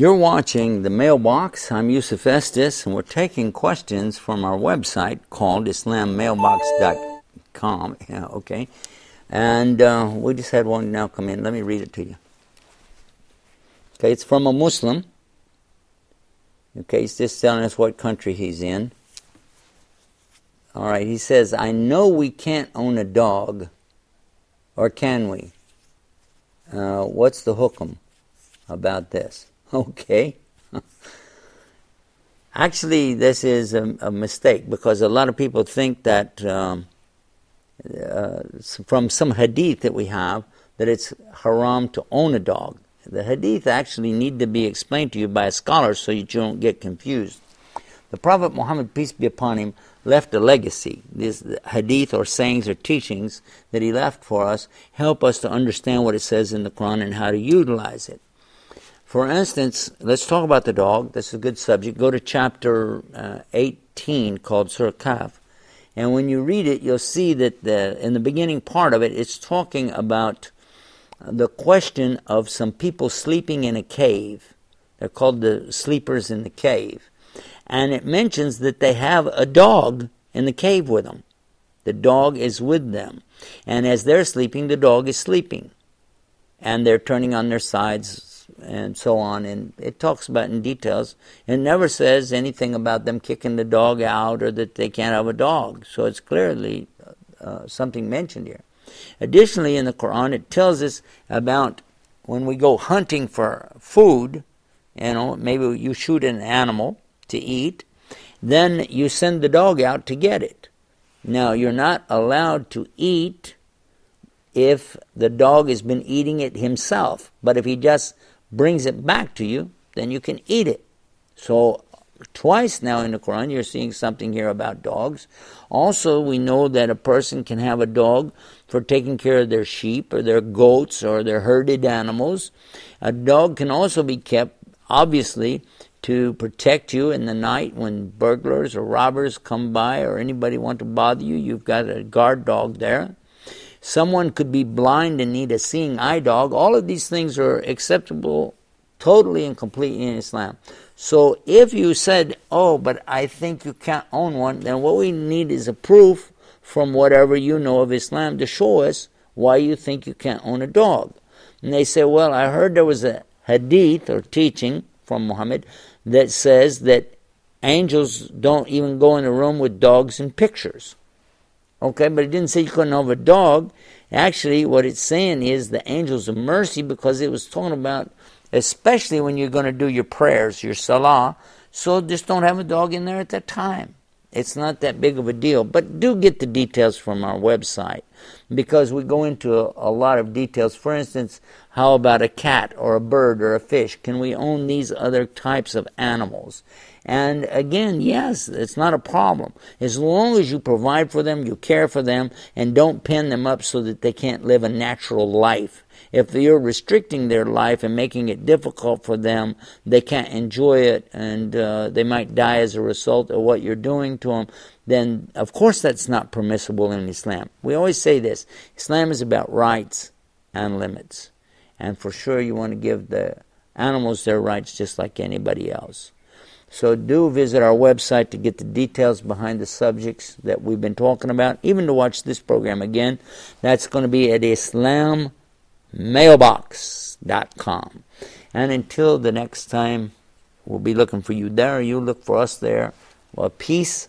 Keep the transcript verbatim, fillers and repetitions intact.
You're watching The Mailbox. I'm Yusuf Estes, and we're taking questions from our website called islam mailbox dot com. Yeah, okay. And uh, we just had one now come in. Let me read it to you. Okay, it's from a Muslim. Okay, he's just telling us what country he's in. All right, he says, I know we can't own a dog, or can we? Uh, what's the hukum about this? Okay. Actually, this is a, a mistake, because a lot of people think that um, uh, from some hadith that we have, that it's haram to own a dog. The hadith actually need to be explained to you by a scholar so that you don't get confused. The Prophet Muhammad, peace be upon him, left a legacy. These hadith or sayings or teachings that he left for us help us to understand what it says in the Quran and how to utilize it. For instance, let's talk about the dog. This is a good subject. Go to chapter uh, eighteen called Surah Kaf. And when you read it, you'll see that the, in the beginning part of it, it's talking about the question of some people sleeping in a cave. They're called the sleepers in the cave. And it mentions that they have a dog in the cave with them. The dog is with them. And as they're sleeping, the dog is sleeping. And they're turning on their sides, and so on, and it talks about in details. It never says anything about them kicking the dog out or that they can't have a dog. So it's clearly uh, something mentioned here. Additionally, in the Quran, it tells us about when we go hunting for food, you know, maybe you shoot an animal to eat, then you send the dog out to get it. Now, you're not allowed to eat if the dog has been eating it himself, but if he just brings it back to you, then you can eat it. So twice now in the Quran you're seeing something here about dogs. Also, we know that a person can have a dog for taking care of their sheep or their goats or their herded animals. A dog can also be kept, obviously, to protect you in the night when burglars or robbers come by or anybody want to bother you. You've got a guard dog there. Someone could be blind and need a seeing eye dog. All of these things are acceptable totally and completely in Islam. So if you said, oh, but I think you can't own one, then what we need is a proof from whatever you know of Islam to show us why you think you can't own a dog. And they say, well, I heard there was a hadith or teaching from Muhammad that says that angels don't even go in a room with dogs and pictures. Okay, but it didn't say you couldn't have a dog. Actually, what it's saying is the angels of mercy, because it was talking about, especially when you're going to do your prayers, your salah, so just don't have a dog in there at that time. It's not that big of a deal. But do get the details from our website, because we go into a, a lot of details. For instance, how about a cat or a bird or a fish? Can we own these other types of animals? And again, yes, it's not a problem. As long as you provide for them, you care for them, and don't pen them up so that they can't live a natural life. If you're restricting their life and making it difficult for them, they can't enjoy it, and uh, they might die as a result of what you're doing to them, then of course that's not permissible in Islam. We always say this, Islam is about rights and limits. And for sure you want to give the animals their rights just like anybody else. So do visit our website to get the details behind the subjects that we've been talking about, even to watch this program again. That's going to be at islam mailbox dot com. And until the next time, we'll be looking for you there, or you look for us there. Well, peace.